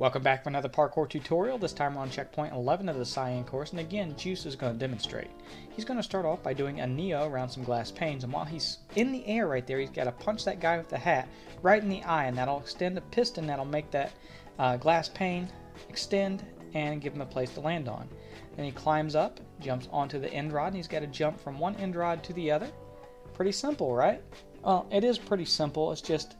Welcome back for another parkour tutorial. This time we're on checkpoint 11 of the Cyan course, and again Juice is going to demonstrate. He's going to start off by doing a neo around some glass panes, and while he's in the air right there, he's got to punch that guy with the hat right in the eye, and that'll extend a piston that'll make that glass pane extend and give him a place to land on. Then he climbs up, jumps onto the end rod, and he's got to jump from one end rod to the other. Pretty simple, right? Well, it is pretty simple. It's just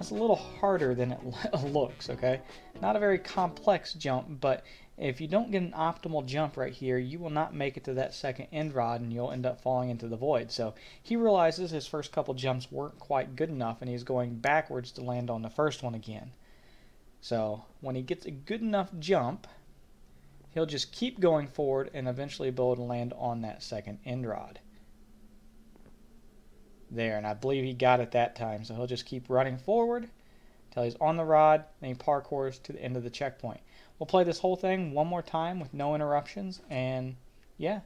it's a little harder than it looks, okay? Not a very complex jump, but if you don't get an optimal jump right here, you will not make it to that second end rod and you'll end up falling into the void. So he realizes his first couple jumps weren't quite good enough and he's going backwards to land on the first one again. So when he gets a good enough jump, he'll just keep going forward and eventually be able to land on that second end rod. There, and I believe he got it that time, so he'll just keep running forward until he's on the rod, then he parkours to the end of the checkpoint. We'll play this whole thing one more time with no interruptions, and yeah,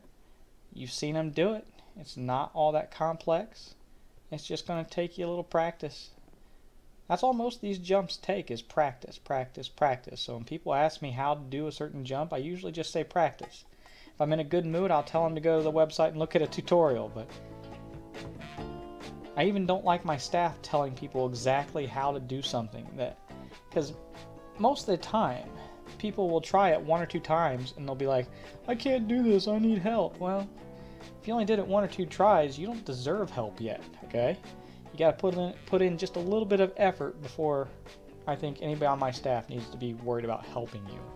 you've seen him do it. It's not all that complex. It's just going to take you a little practice. That's all most of these jumps take, is practice, practice, practice. So when people ask me how to do a certain jump, I usually just say practice. If I'm in a good mood, I'll tell them to go to the website and look at a tutorial, but I even don't like my staff telling people exactly how to do something, because most of the time people will try it one or two times and they'll be like, I can't do this, I need help. Well, if you only did it one or two tries, you don't deserve help yet, okay? You gotta put in just a little bit of effort before I think anybody on my staff needs to be worried about helping you.